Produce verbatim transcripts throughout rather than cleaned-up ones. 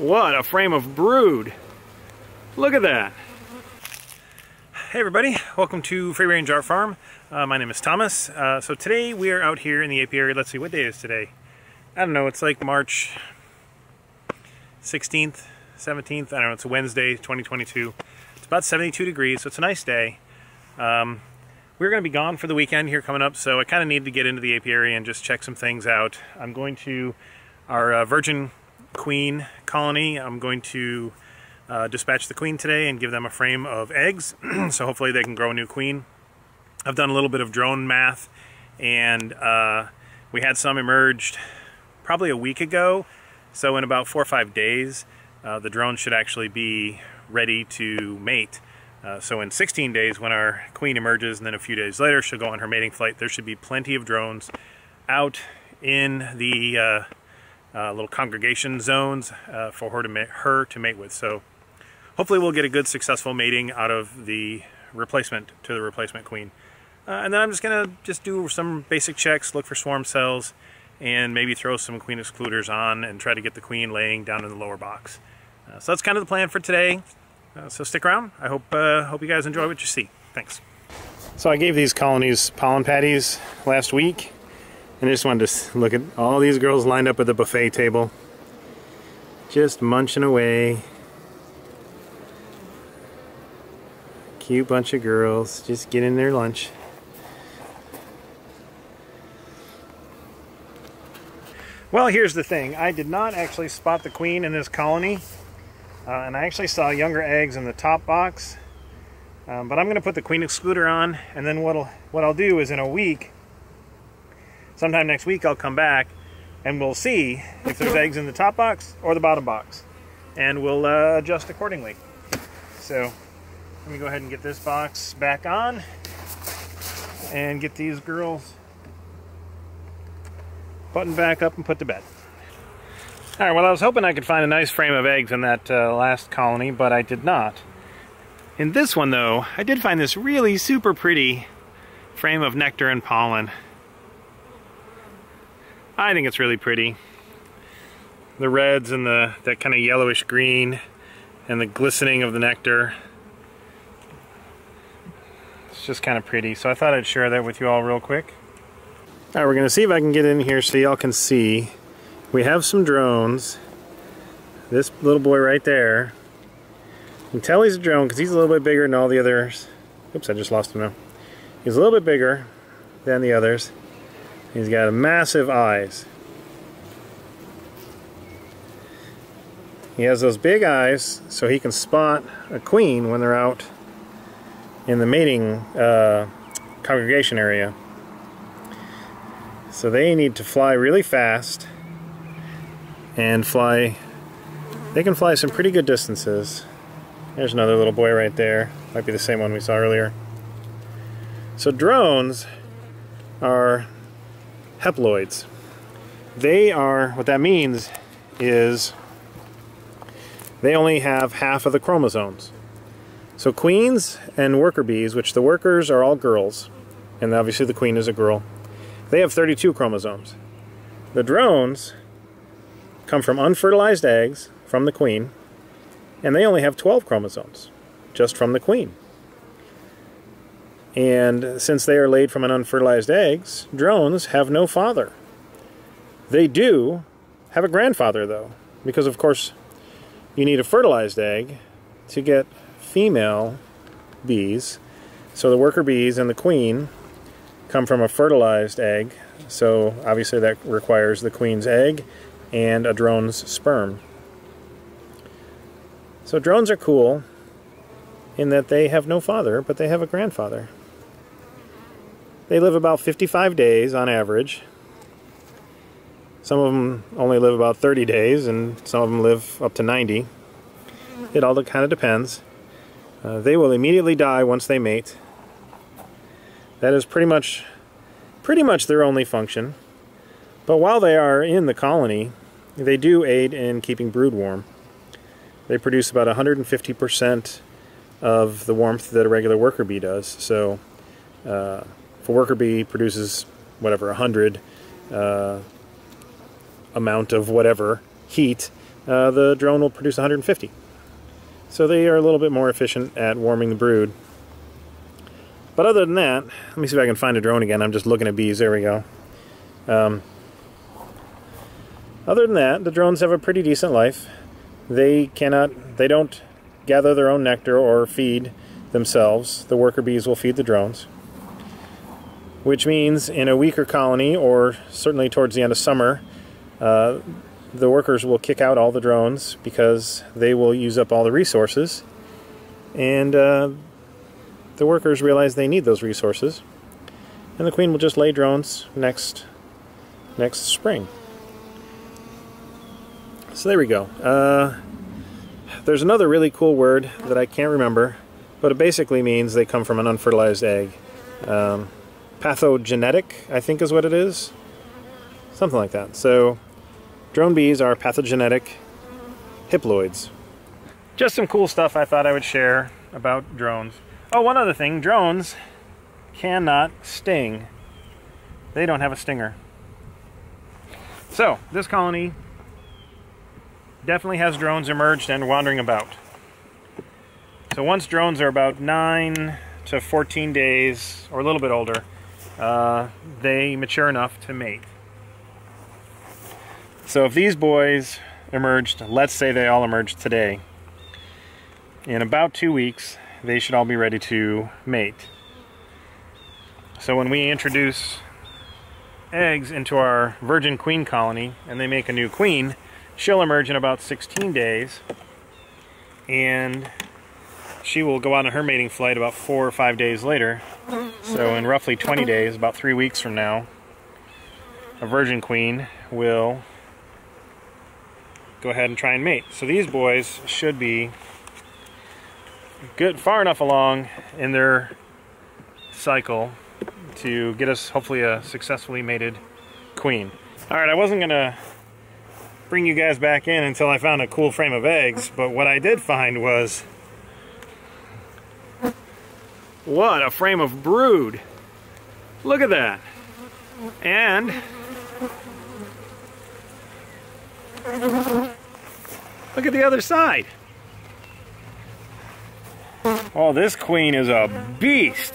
What a frame of brood. Look at that. Hey everybody, welcome to Free Range Art Farm. Uh, my name is Thomas. Uh, so today we are out here in the apiary. Let's see, what day is today? I don't know, it's like March sixteenth, seventeenth. I don't know, it's a Wednesday, twenty twenty-two. It's about seventy-two degrees, so it's a nice day. Um, we're going to be gone for the weekend here coming up, so I kind of need to get into the apiary and just check some things out. I'm going to our uh, virgin queen colony. I'm going to Uh, dispatch the queen today and give them a frame of eggs so hopefully they can grow a new queen. I've done a little bit of drone math, and uh, we had some emerged probably a week ago, so in about four or five days uh, the drone should actually be ready to mate. Uh, so in sixteen days, when our queen emerges, and then a few days later she'll go on her mating flight, there should be plenty of drones out in the uh, uh, little congregation zones uh, for her to, ma her to mate with. So hopefully we'll get a good successful mating out of the replacement to the replacement queen. Uh, and then I'm just gonna just do some basic checks, look for swarm cells, and maybe throw some queen excluders on and try to get the queen laying down in the lower box. Uh, so that's kind of the plan for today. Uh, so stick around. I hope, uh, hope you guys enjoy what you see. Thanks. So I gave these colonies pollen patties last week, and I just wanted to look at all these girls lined up at the buffet table, just munching away. Cute bunch of girls just getting their lunch. Well, here's the thing. I did not actually spot the queen in this colony, uh, and I actually saw younger eggs in the top box. Um, but I'm going to put the queen excluder on, and then what'll, what I'll do is in a week, sometime next week, I'll come back and we'll see if there's eggs in the top box or the bottom box, and we'll uh, adjust accordingly. So let me go ahead and get this box back on and get these girls buttoned back up and put to bed. All right, well, I was hoping I could find a nice frame of eggs in that uh, last colony, but I did not. In this one, though, I did find this really super pretty frame of nectar and pollen. I think it's really pretty. The reds and the that kind of yellowish green and the glistening of the nectar. It's just kind of pretty, so I thought I'd share that with you all real quick. All right, we're gonna see if I can get in here so y'all can see. We have some drones. This little boy right there, you can tell he's a drone because he's a little bit bigger than all the others. Oops, I just lost him now. He's a little bit bigger than the others. He's got massive eyes. He has those big eyes so he can spot a queen when they're out in the mating uh, congregation area. So they need to fly really fast and fly, they can fly some pretty good distances. There's another little boy right there. Might be the same one we saw earlier. So drones are haploids. They are, what that means is they only have half of the chromosomes. So queens and worker bees, which the workers are all girls, and obviously the queen is a girl, they have thirty-two chromosomes. The drones come from unfertilized eggs from the queen, and they only have twelve chromosomes, just from the queen. And since they are laid from an unfertilized eggs, drones have no father. They do have a grandfather, though, because of course you need a fertilized egg to get female bees. So the worker bees and the queen come from a fertilized egg, so obviously that requires the queen's egg and a drone's sperm. So drones are cool in that they have no father, but they have a grandfather. They live about fifty-five days on average. Some of them only live about thirty days, and some of them live up to ninety. It all kind of depends. Uh, they will immediately die once they mate. That is pretty much, pretty much their only function. But while they are in the colony, they do aid in keeping brood warm. They produce about one hundred fifty percent of the warmth that a regular worker bee does. So uh, if a worker bee produces whatever, a hundred uh, amount of whatever heat, uh, the drone will produce one hundred fifty. So they are a little bit more efficient at warming the brood. But other than that, let me see if I can find a drone again. I'm just looking at bees. There we go. Um, other than that, the drones have a pretty decent life. They cannot, they don't gather their own nectar or feed themselves. The worker bees will feed the drones. Which means in a weaker colony, or certainly towards the end of summer, uh, the workers will kick out all the drones because they will use up all the resources. And uh, the workers realize they need those resources. And the queen will just lay drones next, next spring. So there we go. Uh, there's another really cool word that I can't remember, but it basically means they come from an unfertilized egg. Um, pathogenetic, I think is what it is. Something like that. So drone bees are pathogenetic haploids. Just some cool stuff I thought I would share about drones. Oh, one other thing. Drones cannot sting. They don't have a stinger. So this colony definitely has drones emerged and wandering about. So once drones are about nine to fourteen days, or a little bit older, uh, they mature enough to mate. So if these boys emerged, let's say they all emerged today, in about two weeks, they should all be ready to mate. So when we introduce eggs into our virgin queen colony, and they make a new queen, she'll emerge in about sixteen days, and she will go out on her mating flight about four or five days later. So in roughly twenty days, about three weeks from now, a virgin queen will go ahead and try and mate. So these boys should be good, far enough along in their cycle to get us hopefully a successfully mated queen. All right, I wasn't gonna bring you guys back in until I found a cool frame of eggs, but what I did find was, what a frame of brood! Look at that! And look at the other side! Oh, this queen is a beast!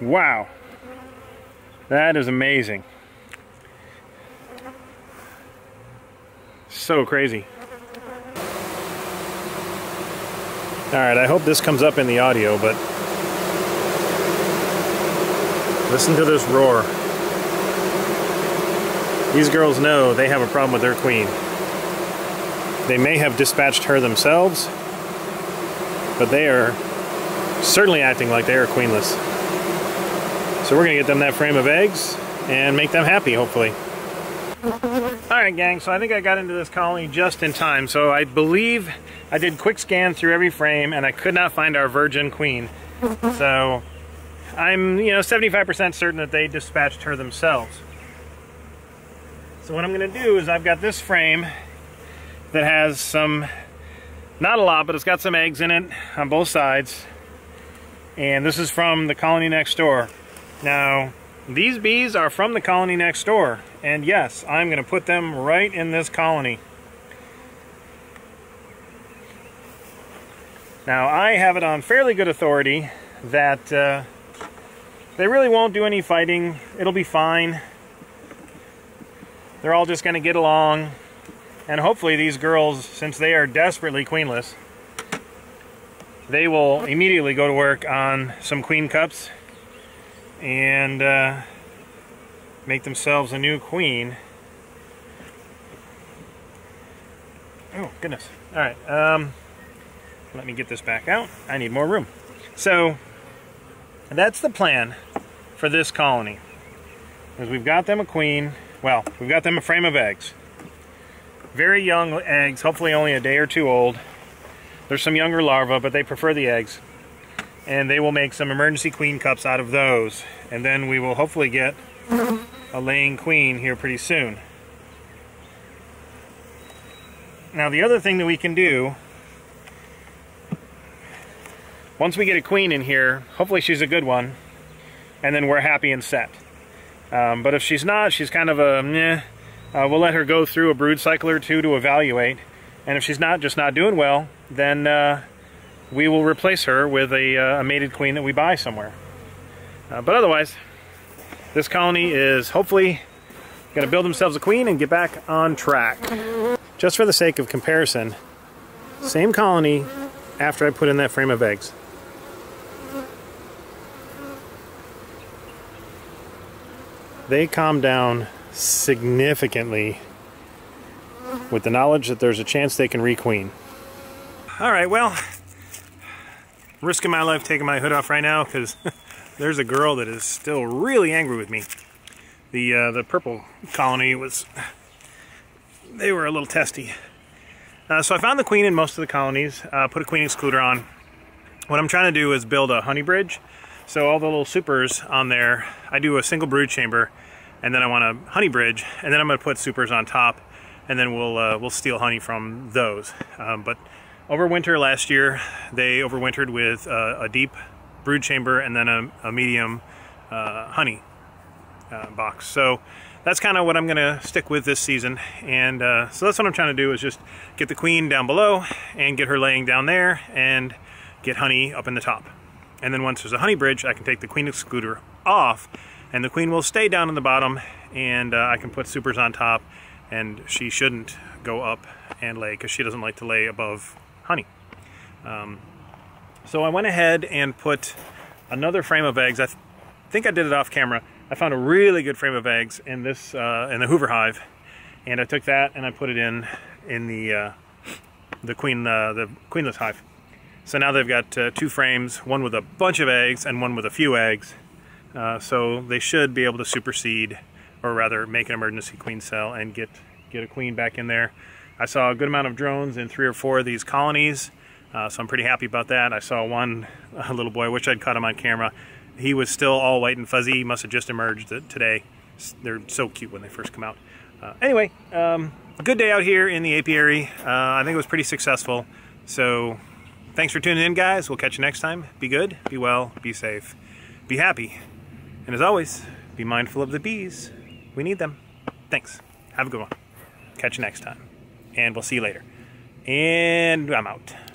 Wow! That is amazing. So crazy. Alright, I hope this comes up in the audio, but listen to this roar. These girls know they have a problem with their queen. They may have dispatched her themselves, but they are certainly acting like they are queenless. So we're going to get them that frame of eggs and make them happy, hopefully. Alright gang, so I think I got into this colony just in time, so I believe I did quick scan through every frame and I could not find our virgin queen. So I'm, you know, seventy-five percent certain that they dispatched her themselves. So what I'm going to do is I've got this frame that has some, not a lot, but it's got some eggs in it on both sides. And this is from the colony next door. Now, these bees are from the colony next door, and yes, I'm going to put them right in this colony. Now, I have it on fairly good authority that uh, they really won't do any fighting. It'll be fine. They're all just going to get along, and hopefully these girls, since they are desperately queenless, they will immediately go to work on some queen cups and uh, make themselves a new queen. Oh, goodness. All right, um, let me get this back out. I need more room. So that's the plan for this colony. Is we've got them a queen. Well, we've got them a frame of eggs. Very young eggs, hopefully only a day or two old. There's some younger larvae, but they prefer the eggs. And they will make some emergency queen cups out of those. And then we will hopefully get a laying queen here pretty soon. Now the other thing that we can do, once we get a queen in here, hopefully she's a good one, and then we're happy and set. Um, but if she's not, she's kind of a meh, Uh, we'll let her go through a brood cycle or two to evaluate, and if she's not just not doing well, then uh, we will replace her with a, uh, a mated queen that we buy somewhere. Uh, but otherwise, this colony is hopefully going to build themselves a queen and get back on track. Just for the sake of comparison, same colony after I put in that frame of eggs. They calm down significantly with the knowledge that there's a chance they can requeen. All right, well, I'm risking my life taking my hood off right now because there's a girl that is still really angry with me. The uh, the purple colony was, they were a little testy. Uh, so I found the queen in most of the colonies, uh, put a queen excluder on. What I'm trying to do is build a honey bridge. So all the little supers on there, I do a single brood chamber, and then I want a honey bridge, and then I'm going to put supers on top, and then we'll uh, we'll steal honey from those. Um, but over winter last year, they overwintered with uh, a deep brood chamber and then a, a medium uh, honey uh, box. So that's kind of what I'm going to stick with this season, and uh, so that's what I'm trying to do is just get the queen down below and get her laying down there and get honey up in the top. And then once there's a honey bridge, I can take the queen excluder off, and the queen will stay down in the bottom, and uh, I can put supers on top, and she shouldn't go up and lay because she doesn't like to lay above honey. Um, so I went ahead and put another frame of eggs. I th think I did it off camera. I found a really good frame of eggs in this uh, in the Hoover hive, and I took that and I put it in in the uh, the queen uh, the queenless hive. So now they've got uh, two frames, one with a bunch of eggs and one with a few eggs. Uh, so they should be able to supersede, or rather make an emergency queen cell and get, get a queen back in there. I saw a good amount of drones in three or four of these colonies, uh, so I'm pretty happy about that. I saw one a little boy, which I'd caught him on camera. He was still all white and fuzzy. He must have just emerged today. They're so cute when they first come out. Uh, anyway, um, good day out here in the apiary. Uh, I think it was pretty successful. So thanks for tuning in, guys. We'll catch you next time. Be good, be well, be safe, be happy. And as always, be mindful of the bees. We need them. Thanks. Have a good one. Catch you next time. And we'll see you later. And I'm out.